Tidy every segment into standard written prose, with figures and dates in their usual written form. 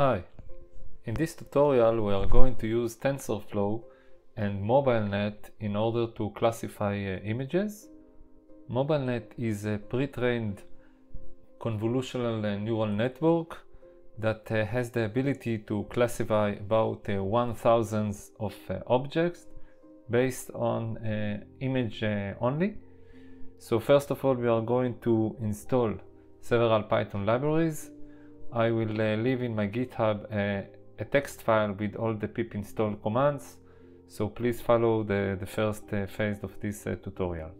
Hi, in this tutorial we are going to use TensorFlow and MobileNet in order to classify images. MobileNet is a pre-trained convolutional neural network that has the ability to classify about 1,000 of objects based on image only. So first of all, we are going to install several Python libraries. I will leave in my GitHub a text file with all the pip install commands, so please follow the first phase of this tutorial.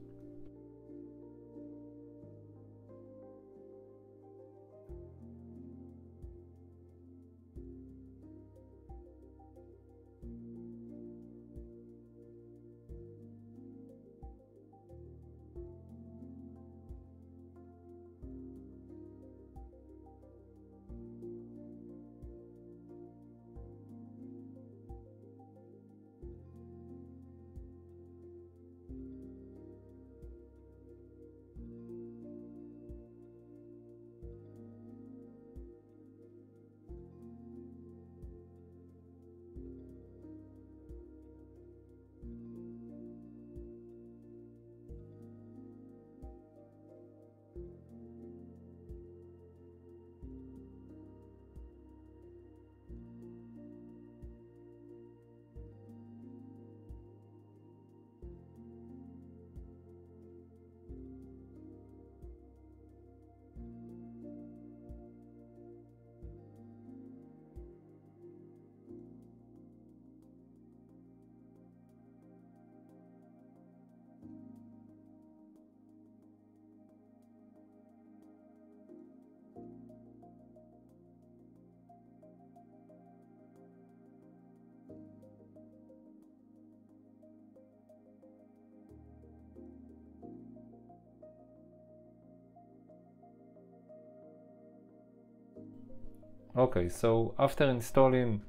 Okay, so after installing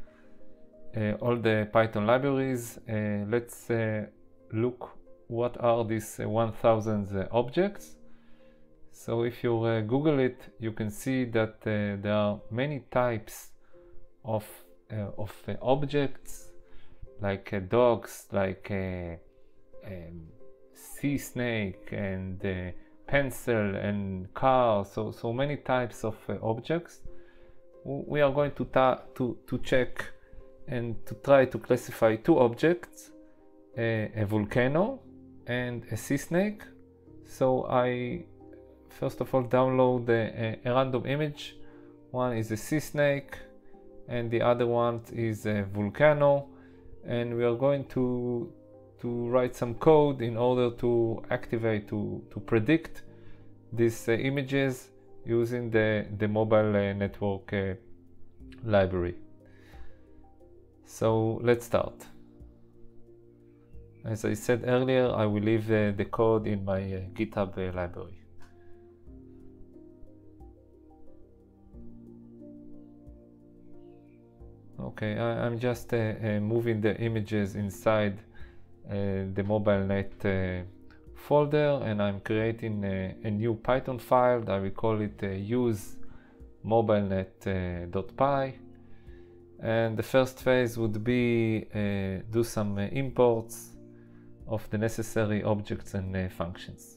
all the Python libraries, let's look what are these 1,000 objects. So if you Google it, you can see that there are many types of objects, like dogs, like sea snake and pencil and car, so many types of objects. We are going to check and to try to classify two objects, a volcano and a sea snake. So I first of all download a random image. One is a sea snake and the other one is a volcano, and we are going to write some code in order to activate, to predict these images using the mobile network library. So let's start. As I said earlier, I will leave the code in my GitHub library. Okay, I'm just moving the images inside the MobileNet folder, and I'm creating a new Python file. I will call it use mobilenet.py, and the first phase would be do some imports of the necessary objects and functions.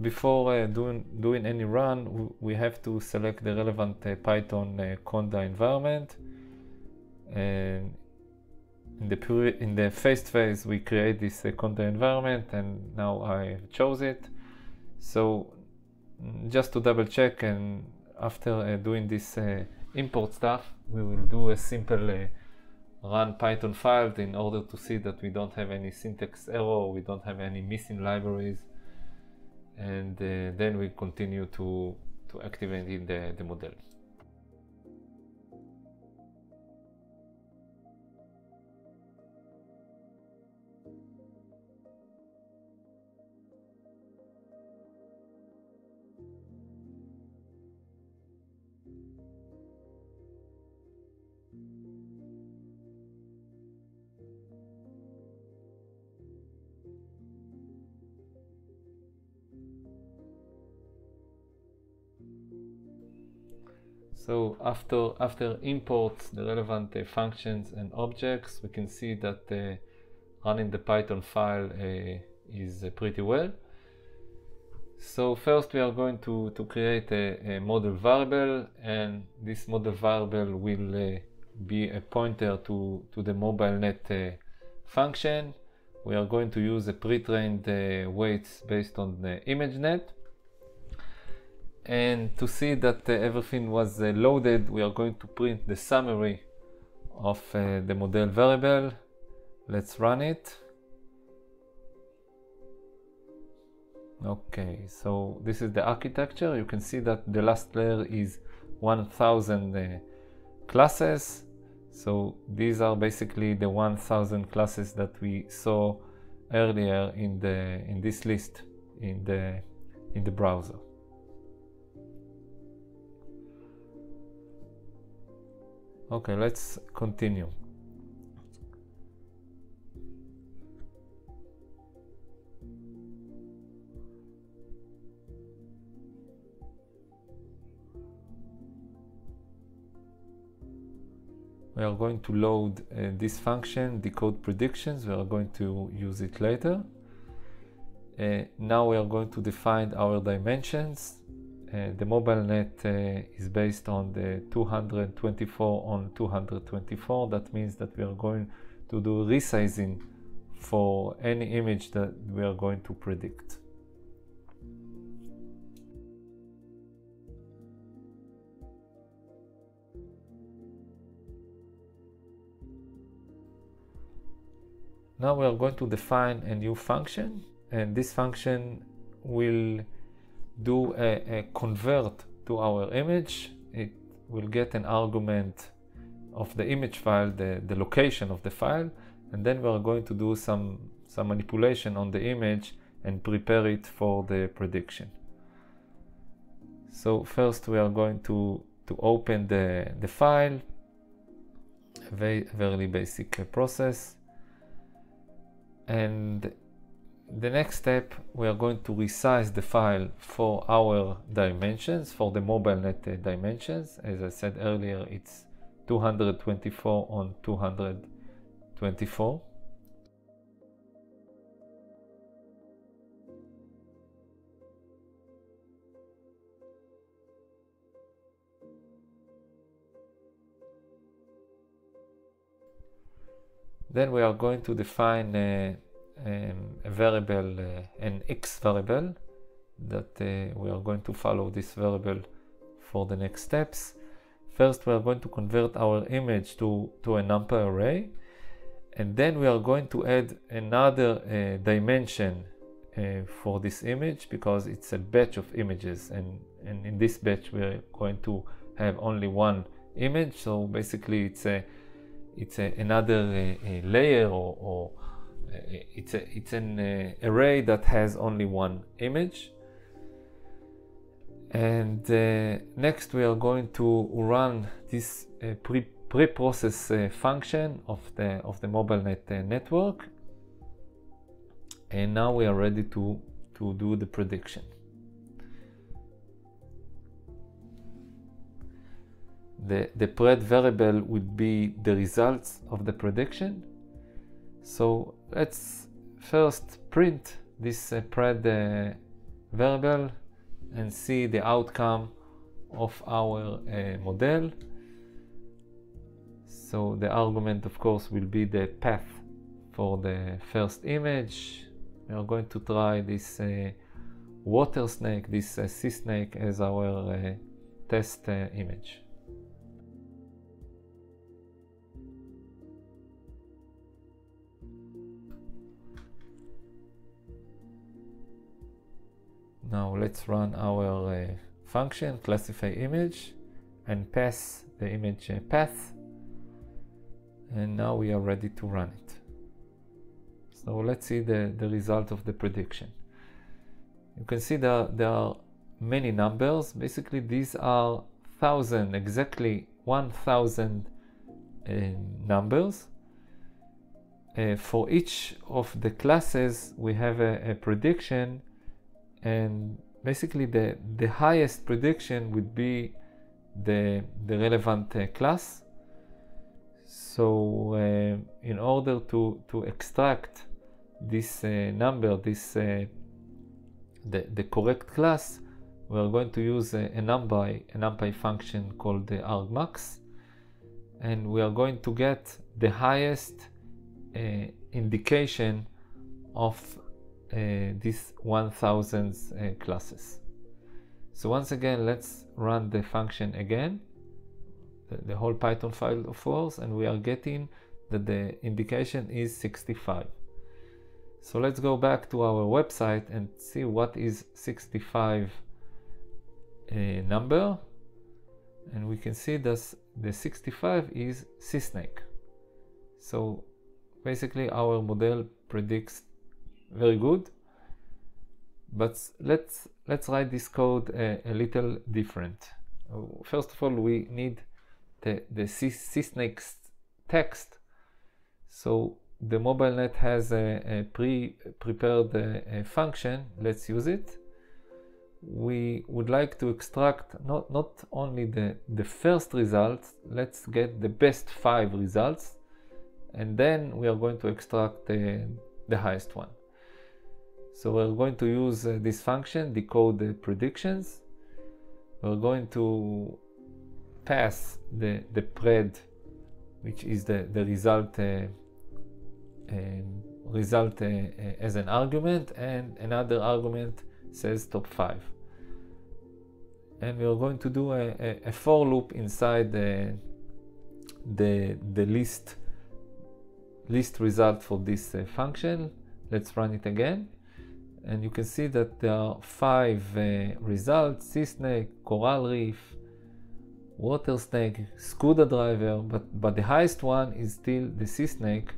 Before doing any run, we have to select the relevant Python conda environment, and in the first phase we create this conda environment, and now I chose it. So just to double check, and after doing this import stuff, we will do a simple run Python file in order to see that we don't have any syntax error, we don't have any missing libraries, and then we continue to activate the model. So after imports the relevant functions and objects, we can see that running the Python file is pretty well. So first we are going to create a model variable, and this model variable will be a pointer to the MobileNet function. We are going to use a pre-trained weights based on the ImageNet. And to see that everything was loaded, we are going to print the summary of the model variable. Let's run it. Okay, so this is the architecture. You can see that the last layer is 1000 classes. So these are basically the 1000 classes that we saw earlier in this list in the browser. Okay, let's continue. We are going to load this function, decode predictions. We are going to use it later. Now we are going to define our dimensions. The MobileNet is based on the 224 on 224. That means that we are going to do resizing for any image that we are going to predict. Now we are going to define a new function, and this function will do a convert to our image. It will get an argument of the image file, the location of the file, and then we are going to do some manipulation on the image and prepare it for the prediction. So first we are going to open the file, a very basic process, and the next step, we are going to resize the file for our dimensions, for the MobileNet dimensions. As I said earlier, it's 224 on 224. Then we are going to define a variable, an X variable, that we are going to follow this variable for the next steps. First, we are going to convert our image to a NumPy array, and then we are going to add another dimension for this image, because it's a batch of images, and in this batch we are going to have only one image. So basically it's another layer, or it's an array that has only one image. And next we are going to run this pre-process function of the MobileNet network, and now we are ready to do the prediction. The pred variable would be the results of the prediction. So let's first print this pred variable and see the outcome of our model. So the argument, of course, will be the path for the first image. We are going to try this water snake, this sea snake, as our test image. Now let's run our function, classify image, and pass the image path, and now we are ready to run it. So let's see the result of the prediction. You can see that there are many numbers. Basically these are 1000, exactly 1000 numbers. For each of the classes we have a prediction, and basically the highest prediction would be the relevant class. So in order to extract this number, this the correct class, we are going to use a NumPy function called the argmax, and we are going to get the highest indication of these 1000 classes. So once again, let's run the function again, the whole Python file of ours, and we are getting that the indication is 65. So let's go back to our website and see what is 65 number, and we can see that the 65 is Seasnake. So basically our model predicts very good, but let's write this code a little different. First of all, we need the Seasnake text. So the MobileNet has a prepared function. Let's use it. We would like to extract not only the first results. Let's get the best 5 results, and then we are going to extract the highest one. So we're going to use this function, decode_predictions. We're going to pass the pred, which is the result as an argument, and another argument says top 5, and we are going to do a for loop inside the list result for this function. Let's run it again, and you can see that there are 5 results: sea snake, coral reef, water snake, scuba driver, but the highest one is still the sea snake,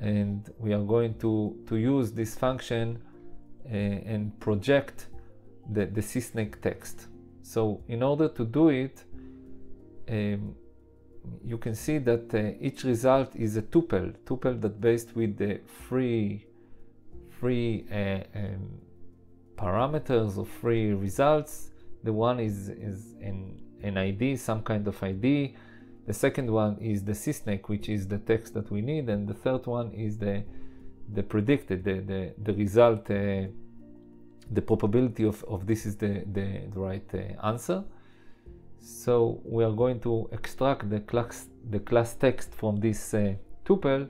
and we are going to use this function and project the sea snake text. So in order to do it, you can see that each result is a tuple that based with the three parameters or 3 results. The one is an ID, some kind of ID. The second one is the Seasnake, which is the text that we need, and the third one is the predicted, the result, the probability of this is the right answer. So we are going to extract the class text from this tuple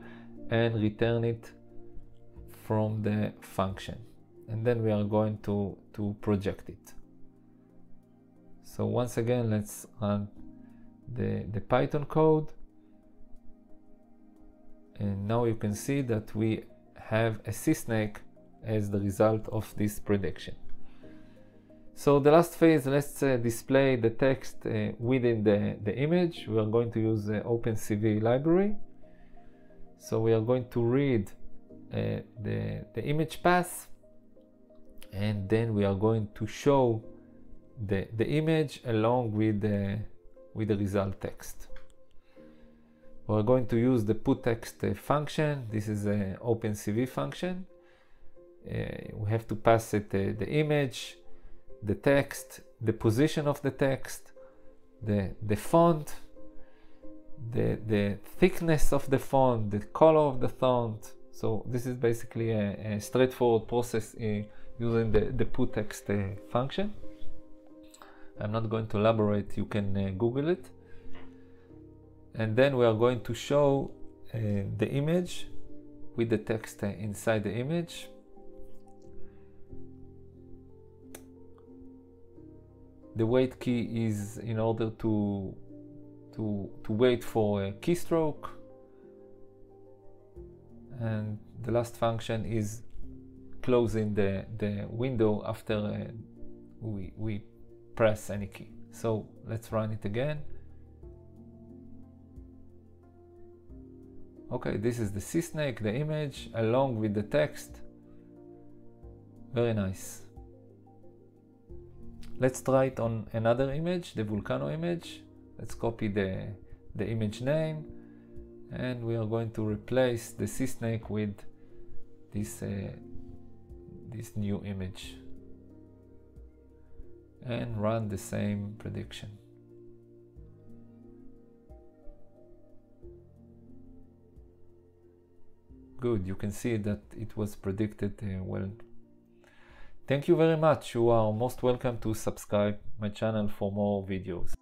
and return it from the function, and then we are going to project it. So once again, let's run the Python code, and now you can see that we have a sea snake as the result of this prediction. So the last phase, let's display the text within the image. We are going to use the OpenCV library. So we are going to read the image path, and then we are going to show the image along with the result text. We're going to use the putText function. This is an OpenCV function. We have to pass it the image, the text, the position of the text, the font, the thickness of the font, the color of the font. So this is basically a straightforward process using the putText function. I'm not going to elaborate, you can Google it. And then we are going to show the image with the text inside the image. The wait key is in order to wait for a keystroke. And the last function is closing the window after we press any key. So let's run it again. Okay, this is the sea snake, the image along with the text. Very nice. Let's try it on another image, the volcano image. Let's copy the image name, and we are going to replace the sea snake with this new image, and run the same prediction. good. You can see that it was predicted well. Thank you very much. You are most welcome to subscribe my channel for more videos.